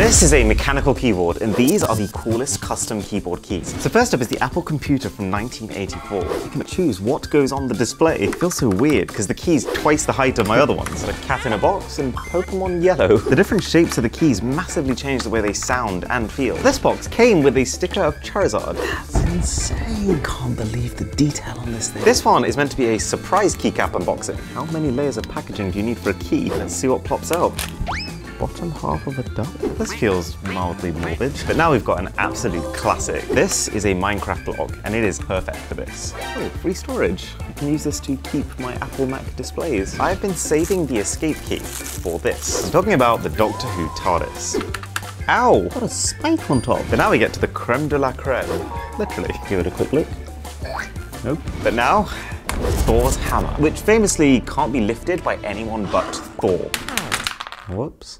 This is a mechanical keyboard, and these are the coolest custom keyboard keys. So first up is the Apple computer from 1984. You can choose what goes on the display. It feels so weird because the key's twice the height of my other ones. Like Cat in a Box and Pokemon Yellow. The different shapes of the keys massively change the way they sound and feel. This box came with a sticker of Charizard. That's insane. Can't believe the detail on this thing. This one is meant to be a surprise keycap unboxing. How many layers of packaging do you need for a key? Let's see what pops out. Bottom half of a duck? This feels mildly morbid. But now we've got an absolute classic. This is a Minecraft log, and it is perfect for this. Oh, free storage. I can use this to keep my Apple Mac displays. I've been saving the escape key for this. I'm talking about the Doctor Who TARDIS. Ow! Got a spike on top. But now we get to the creme de la creme. Literally. Give it a quick look. Nope. But now, Thor's hammer, which famously can't be lifted by anyone but Thor. Whoops.